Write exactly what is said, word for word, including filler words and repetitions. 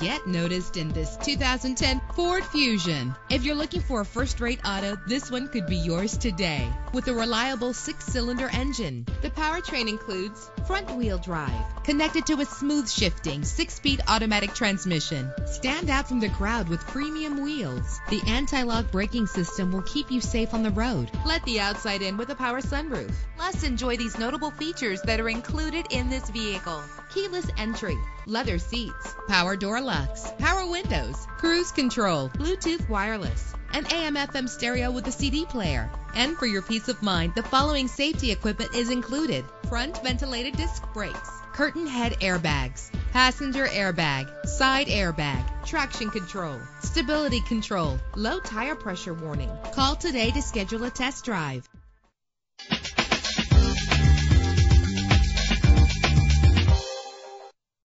Get noticed in this two thousand ten Ford Fusion. If you're looking for a first-rate auto, this one could be yours today. With a reliable six-cylinder engine, the powertrain includes front-wheel drive, connected to a smooth-shifting six-speed automatic transmission. Stand out from the crowd with premium wheels. The anti-lock braking system will keep you safe on the road. Let the outside in with a power sunroof. Plus, enjoy these notable features that are included in this vehicle: keyless entry, leather seats, power door locks, power windows, cruise control, Bluetooth wireless, an A M F M stereo with a C D player. And for your peace of mind, the following safety equipment is included: front ventilated disc brakes, curtain head airbags, passenger airbag, side airbag, traction control, stability control, low tire pressure warning. Call today to schedule a test drive.